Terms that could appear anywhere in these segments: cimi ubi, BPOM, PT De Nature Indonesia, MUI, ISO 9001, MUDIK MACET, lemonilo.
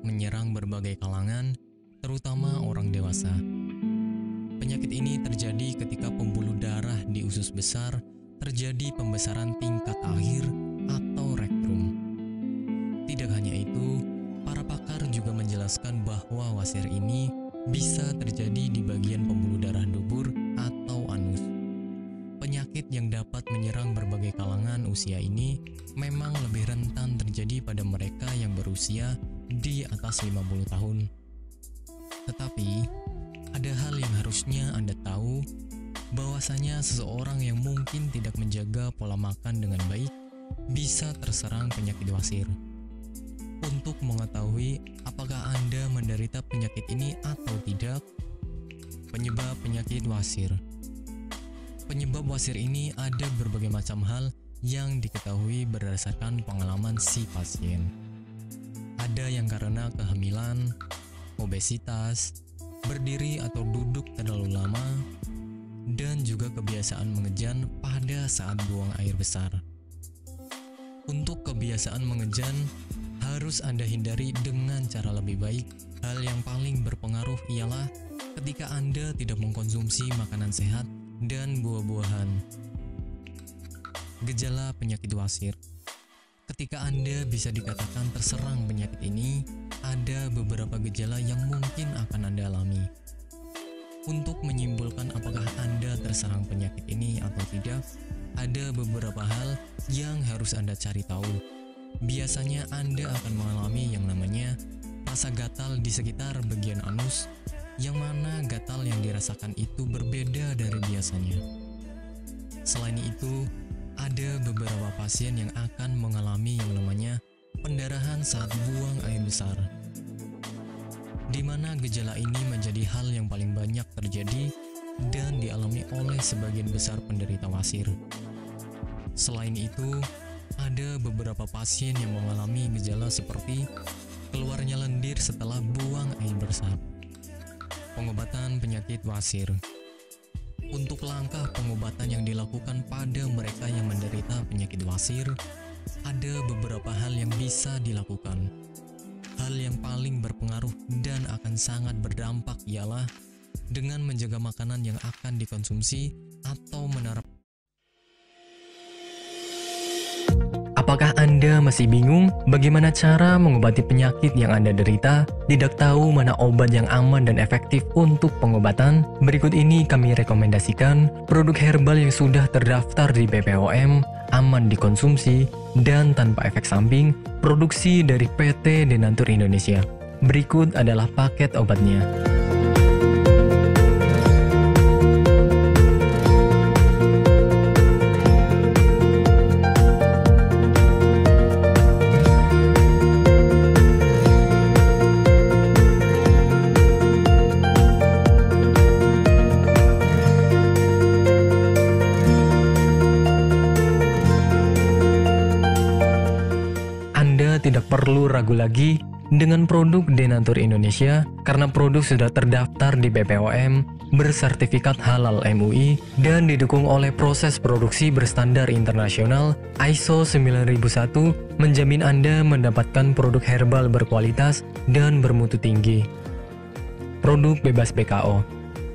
dapat menyerang berbagai kalangan, terutama orang dewasa. Penyakit ini terjadi ketika pembuluh darah di usus besar terjadi pembesaran tingkat akhir atau rektrum. Tidak hanya itu, para pakar juga menjelaskan bahwa wasir ini bisa terjadi di bagian pembuluh darah dubur atau anus. Penyakit yang dapat menyerang berbagai kalangan usia ini memang lebih rentan terjadi pada mereka yang berusia di atas 50 tahun. Tetapi, ada hal yang harusnya Anda tahu, bahwasanya seseorang yang mungkin tidak menjaga pola makan dengan baik bisa terserang penyakit wasir. Untuk mengetahui apakah Anda menderita penyakit ini atau tidak, penyebab penyakit wasir. Penyebab wasir ini ada berbagai macam hal yang diketahui berdasarkan pengalaman si pasien. Ada yang karena kehamilan, obesitas, berdiri atau duduk terlalu lama, dan juga kebiasaan mengejan pada saat buang air besar. Untuk kebiasaan mengejan, harus Anda hindari dengan cara lebih baik. Hal yang paling berpengaruh ialah ketika Anda tidak mengkonsumsi makanan sehat dan buah-buahan. Gejala penyakit wasir. Ketika Anda bisa dikatakan terserang penyakit ini, ada beberapa gejala yang mungkin akan Anda alami. Untuk menyimpulkan apakah Anda terserang penyakit ini atau tidak, ada beberapa hal yang harus Anda cari tahu. Biasanya Anda akan mengalami yang namanya rasa gatal di sekitar bagian anus, yang mana gatal yang dirasakan itu berbeda dari biasanya. Selain itu, ada beberapa pasien yang akan mengalami yang namanya pendarahan saat buang air besar, di mana gejala ini menjadi hal yang paling banyak terjadi dan dialami oleh sebagian besar penderita wasir. Selain itu, ada beberapa pasien yang mengalami gejala seperti keluarnya lendir setelah buang air besar. Pengobatan penyakit wasir. Untuk langkah pengobatan yang dilakukan pada mereka yang menderita penyakit wasir, ada beberapa hal yang bisa dilakukan. Hal yang paling berpengaruh dan akan sangat berdampak ialah dengan menjaga makanan yang akan dikonsumsi atau menerapkan. Apakah Anda masih bingung bagaimana cara mengobati penyakit yang Anda derita? Tidak tahu mana obat yang aman dan efektif untuk pengobatan? Berikut ini kami rekomendasikan produk herbal yang sudah terdaftar di BPOM, aman dikonsumsi, dan tanpa efek samping, produksi dari PT De Nature Indonesia. Berikut adalah paket obatnya. Tidak perlu ragu lagi dengan produk De Nature Indonesia karena produk sudah terdaftar di BPOM, bersertifikat halal MUI, dan didukung oleh proses produksi berstandar internasional ISO 9001, menjamin Anda mendapatkan produk herbal berkualitas dan bermutu tinggi. Produk bebas PKO.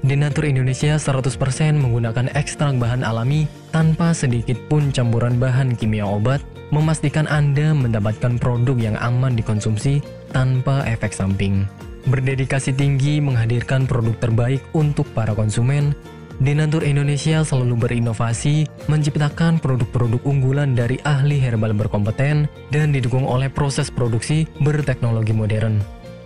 De Nature Indonesia 100% menggunakan ekstrak bahan alami tanpa sedikit pun campuran bahan kimia obat, memastikan Anda mendapatkan produk yang aman dikonsumsi tanpa efek samping. Berdedikasi tinggi menghadirkan produk terbaik untuk para konsumen, De Nature Indonesia selalu berinovasi, menciptakan produk-produk unggulan dari ahli herbal berkompeten, dan didukung oleh proses produksi berteknologi modern.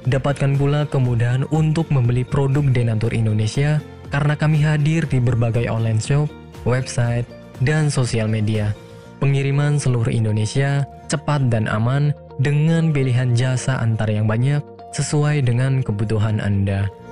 Dapatkan pula kemudahan untuk membeli produk De Nature Indonesia karena kami hadir di berbagai online shop, website, dan sosial media. Pengiriman seluruh Indonesia cepat dan aman dengan pilihan jasa antar yang banyak sesuai dengan kebutuhan Anda.